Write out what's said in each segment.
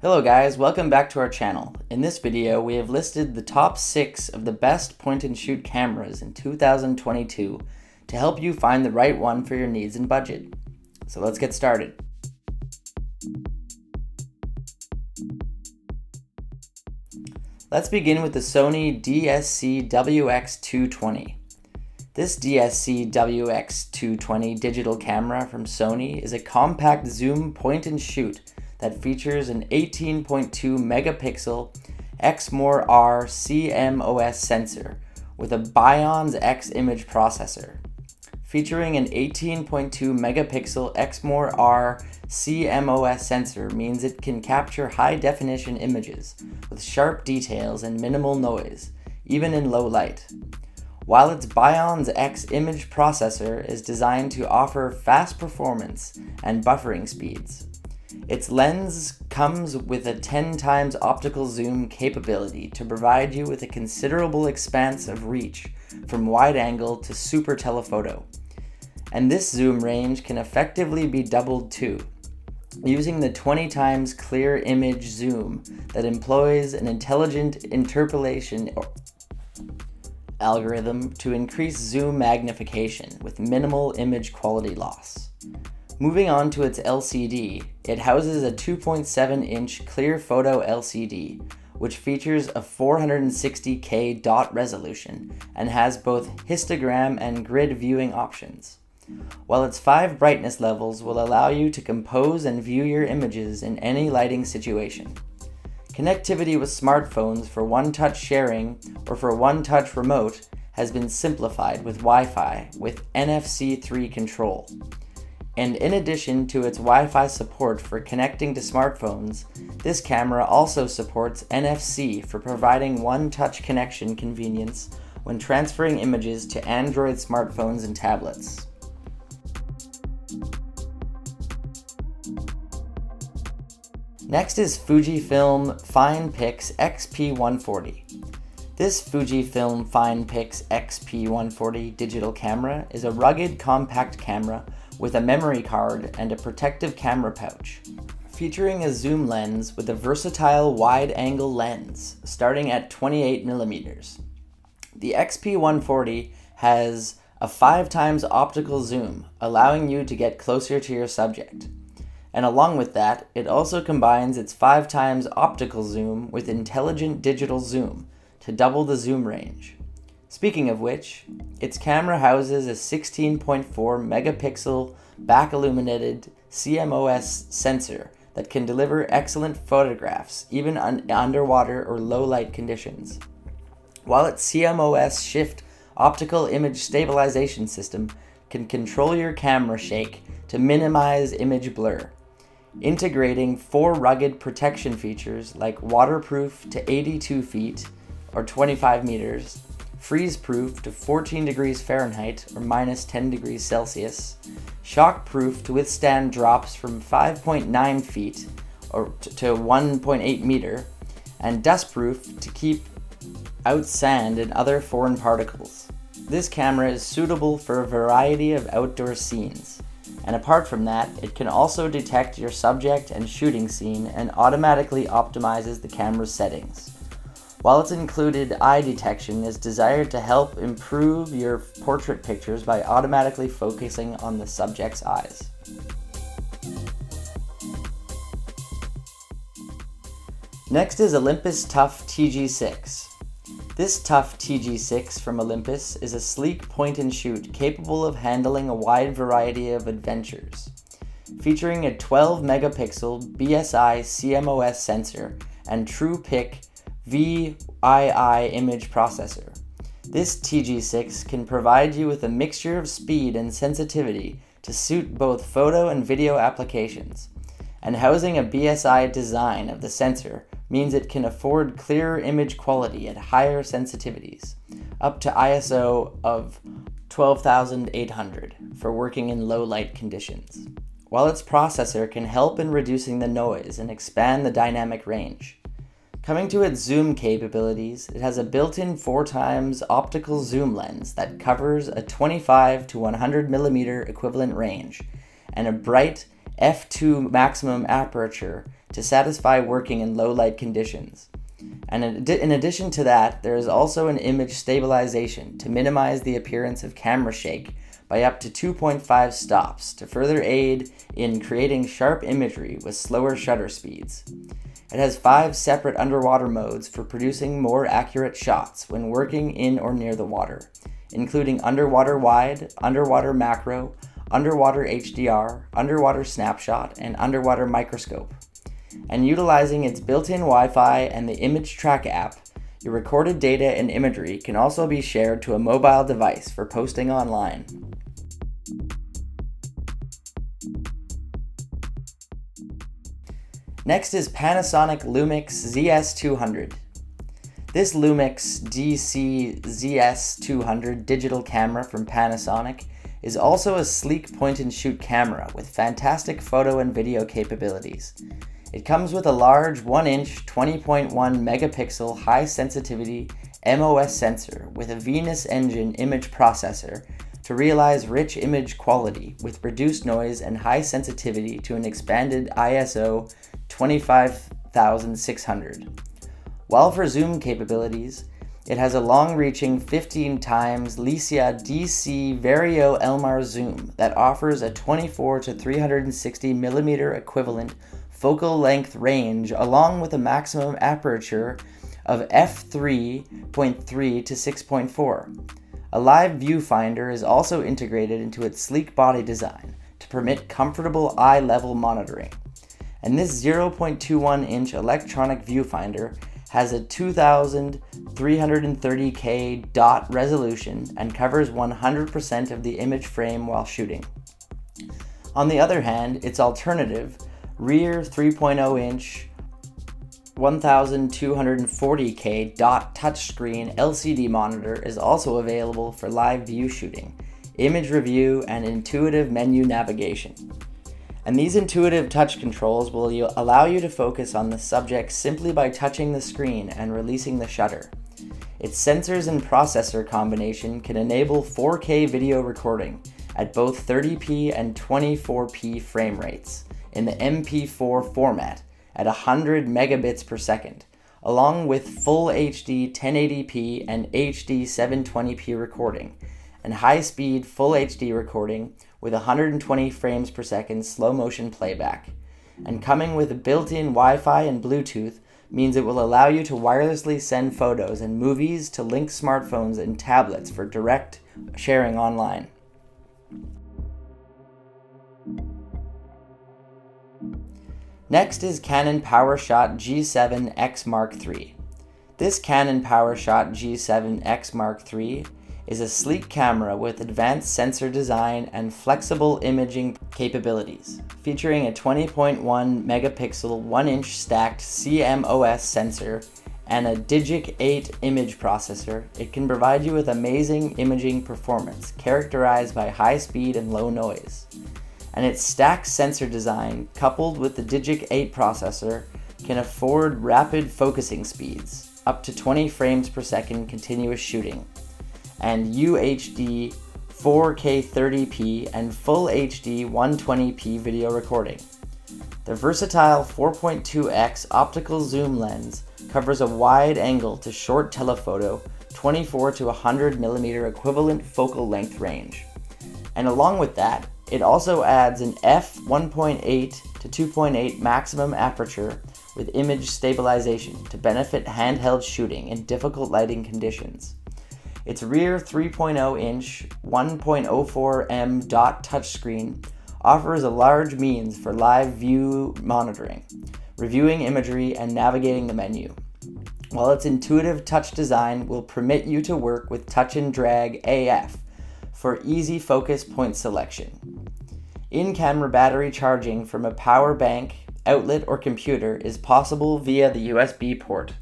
Hello guys, welcome back to our channel. In this video, we have listed the top 6 of the best point-and-shoot cameras in 2022 to help you find the right one for your needs and budget. So let's get started. Let's begin with the Sony DSC-WX220. This DSC-WX220 digital camera from Sony is a compact zoom point-and-shoot that features an 18.2 megapixel Exmor R CMOS sensor with a BIONZ X image processor. Featuring an 18.2 megapixel Exmor R CMOS sensor means it can capture high definition images with sharp details and minimal noise, even in low light. While its BIONZ X image processor is designed to offer fast performance and buffering speeds, its lens comes with a 10 times optical zoom capability to provide you with a considerable expanse of reach from wide angle to super telephoto. And this zoom range can effectively be doubled too, using the 20 times clear image zoom that employs an intelligent interpolation algorithm to increase zoom magnification with minimal image quality loss. Moving on to its LCD, it houses a 2.7-inch clear photo LCD, which features a 460K dot resolution and has both histogram and grid viewing options, while its 5 brightness levels will allow you to compose and view your images in any lighting situation. Connectivity with smartphones for one-touch sharing or for one-touch remote has been simplified with Wi-Fi with NFC 3 control. And in addition to its Wi-Fi support for connecting to smartphones, this camera also supports NFC for providing one-touch connection convenience when transferring images to Android smartphones and tablets. Next is Fujifilm FinePix XP140. This Fujifilm FinePix XP140 digital camera is a rugged compact camera with a memory card and a protective camera pouch. Featuring a zoom lens with a versatile wide-angle lens starting at 28mm. The XP140 has a 5 times optical zoom, allowing you to get closer to your subject. And along with that, it also combines its 5 times optical zoom with intelligent digital zoom to double the zoom range. Speaking of which, its camera houses a 16.4 megapixel back-illuminated CMOS sensor that can deliver excellent photographs even underwater or low-light conditions, while its CMOS shift optical image stabilization system can control your camera shake to minimize image blur, integrating 4 rugged protection features like waterproof to 82 feet or 25 meters, freeze-proof to 14 degrees Fahrenheit or minus 10 degrees Celsius, shock-proof to withstand drops from 5.9 feet or to 1.8 meter, and dust-proof to keep out sand and other foreign particles. This camera is suitable for a variety of outdoor scenes, and apart from that, it can also detect your subject and shooting scene and automatically optimizes the camera's settings. While its included eye detection is desired to help improve your portrait pictures by automatically focusing on the subject's eyes. Next is Olympus Tough TG-6. This Tough TG-6 from Olympus is a sleek point-and-shoot capable of handling a wide variety of adventures. Featuring a 12-megapixel BSI CMOS sensor and TruePic VII image processor. This TG6 can provide you with a mixture of speed and sensitivity to suit both photo and video applications, and housing a BSI design of the sensor means it can afford clearer image quality at higher sensitivities, up to ISO of 12,800 for working in low light conditions, while its processor can help in reducing the noise and expand the dynamic range. Coming to its zoom capabilities, it has a built-in 4 times optical zoom lens that covers a 25 to 100mm equivalent range and a bright f2 maximum aperture to satisfy working in low light conditions. And in addition to that, there is also an image stabilization to minimize the appearance of camera shake by up to 2.5 stops to further aid in creating sharp imagery with slower shutter speeds. It has 5 separate underwater modes for producing more accurate shots when working in or near the water, including underwater wide, underwater macro, underwater HDR, underwater snapshot, and underwater microscope. And utilizing its built-in Wi-Fi and the Image Track app, your recorded data and imagery can also be shared to a mobile device for posting online. Next is Panasonic Lumix ZS200. This Lumix DC-ZS200 digital camera from Panasonic is also a sleek point-and-shoot camera with fantastic photo and video capabilities. It comes with a large 1-inch 20.1 megapixel high sensitivity MOS sensor with a Venus engine image processor to realize rich image quality with reduced noise and high sensitivity to an expanded ISO 25600. While for zoom capabilities, it has a long-reaching 15x Leica DC Vario Elmar zoom that offers a 24 to 360 millimeter equivalent focal length range, along with a maximum aperture of f3.3 to 6.4. A live viewfinder is also integrated into its sleek body design to permit comfortable eye-level monitoring. And this 0.21-inch electronic viewfinder has a 2330K dot resolution and covers 100% of the image frame while shooting. On the other hand, its alternative, rear 3.0-inch 1240K dot touchscreen LCD monitor is also available for live view shooting, image review, and intuitive menu navigation. And these intuitive touch controls will allow you to focus on the subject simply by touching the screen and releasing the shutter. Its sensors and processor combination can enable 4K video recording at both 30p and 24p frame rates in the MP4 format at 100 megabits per second, along with full HD 1080p and HD 720p recording, and high-speed full HD recording with 120 frames per second slow-motion playback. And coming with built-in Wi-Fi and Bluetooth means it will allow you to wirelessly send photos and movies to linked smartphones and tablets for direct sharing online. Next is Canon PowerShot G7 X Mark III. This Canon PowerShot G7 X Mark III is a sleek camera with advanced sensor design and flexible imaging capabilities, featuring a 20.1 megapixel 1-inch stacked CMOS sensor and a DIGIC 8 image processor. It can provide you with amazing imaging performance characterized by high speed and low noise. And its stacked sensor design, coupled with the DIGIC 8 processor, can afford rapid focusing speeds, up to 20 frames per second continuous shooting, and UHD 4K 30p and Full HD 120p video recording. The versatile 4.2x optical zoom lens covers a wide angle to short telephoto 24 to 100 millimeter equivalent focal length range. And along with that, it also adds an f1.8 to 2.8 maximum aperture with image stabilization to benefit handheld shooting in difficult lighting conditions. Its rear 3.0-inch 1.04M dot touchscreen offers a large means for live view monitoring, reviewing imagery, and navigating the menu, while its intuitive touch design will permit you to work with touch and drag AF for easy focus point selection. In-camera battery charging from a power bank, outlet, or computer is possible via the USB port.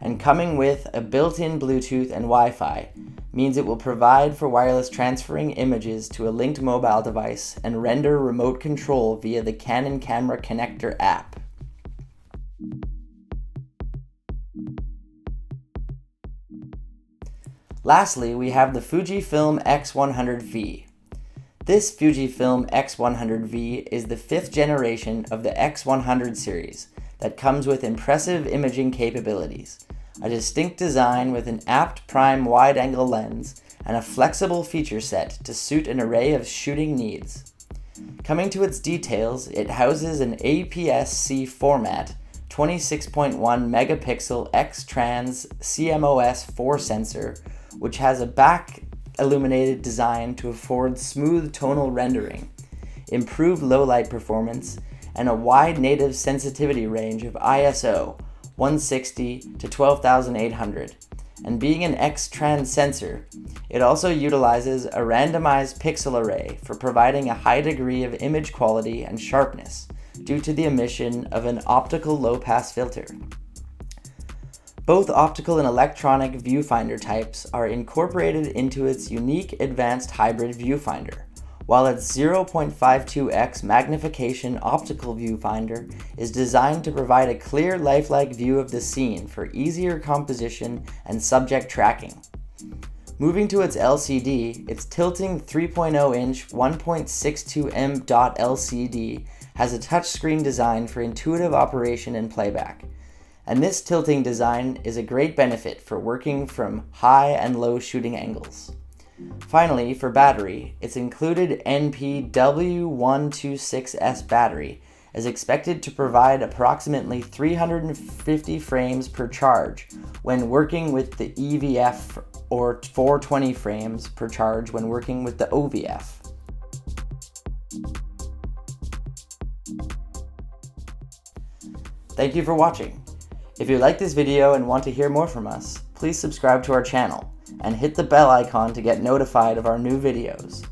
And coming with a built-in Bluetooth and Wi-Fi means it will provide for wireless transferring images to a linked mobile device and render remote control via the Canon Camera Connector app. Lastly, we have the Fujifilm X100V. This Fujifilm X100V is the fifth generation of the X100 series that comes with impressive imaging capabilities, a distinct design with an apt prime wide-angle lens, and a flexible feature set to suit an array of shooting needs. Coming to its details, it houses an APS-C format 26.1 megapixel X-Trans CMOS 4 sensor, which has a back illuminated design to afford smooth tonal rendering, improved low light performance, and a wide native sensitivity range of ISO 160 to 12,800. And being an X-Trans sensor, it also utilizes a randomized pixel array for providing a high degree of image quality and sharpness due to the emission of an optical low-pass filter. Both optical and electronic viewfinder types are incorporated into its unique advanced hybrid viewfinder, while its 0.52x magnification optical viewfinder is designed to provide a clear, lifelike view of the scene for easier composition and subject tracking. Moving to its LCD, its tilting 3.0-inch 1.62M dot LCD has a touchscreen design for intuitive operation and playback. And this tilting design is a great benefit for working from high and low shooting angles. Finally, for battery, its included NPW126S battery is expected to provide approximately 350 frames per charge when working with the EVF, or 420 frames per charge when working with the OVF. Thank you for watching. If you like this video and want to hear more from us, please subscribe to our channel and hit the bell icon to get notified of our new videos.